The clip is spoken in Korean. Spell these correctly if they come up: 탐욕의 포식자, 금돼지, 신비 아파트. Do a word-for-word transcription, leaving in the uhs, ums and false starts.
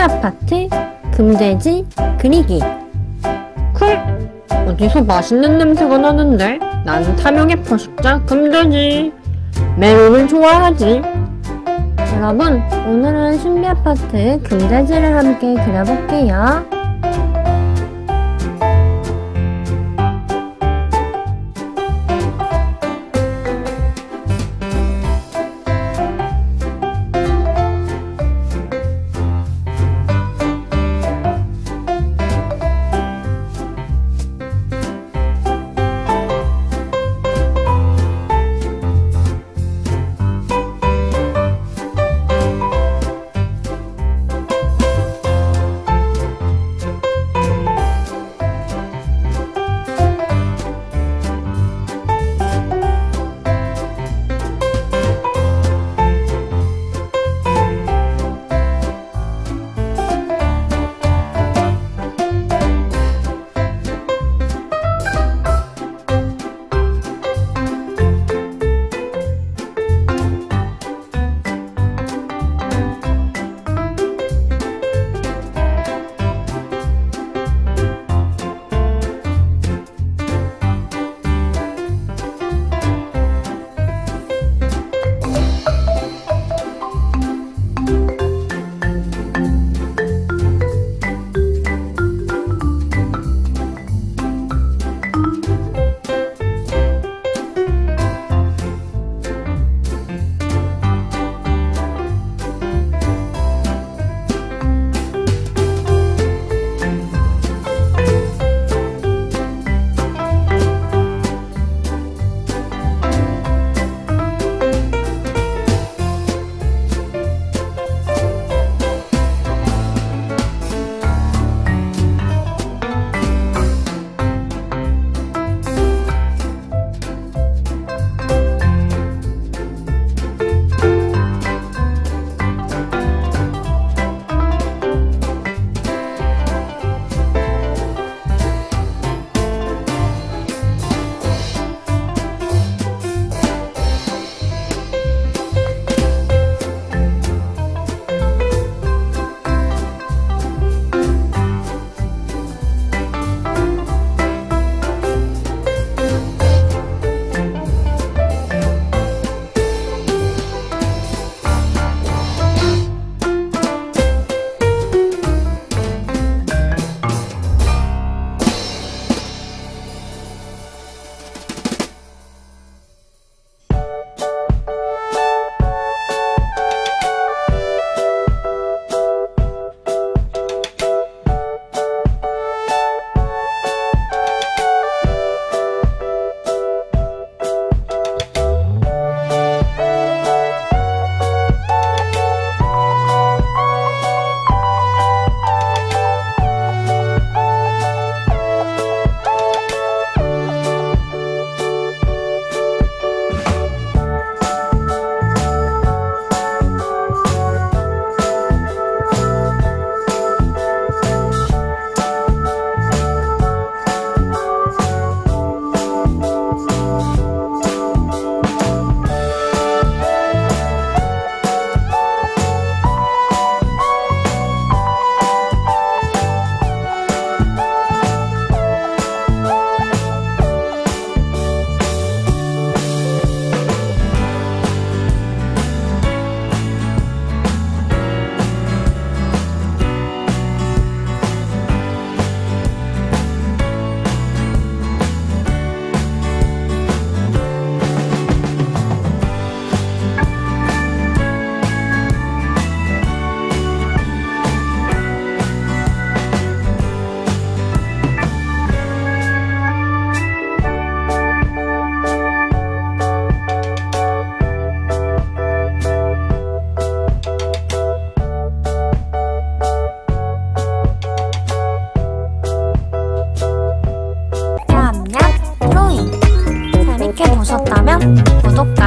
신비 아파트 금돼지 그리기. 쿨! 어디서 맛있는 냄새가 나는데? 나는 탐욕의 포식자 금돼지. 메론을 좋아하지. 여러분, 오늘은 신비 아파트 금돼지를 함께 그려볼게요. 구독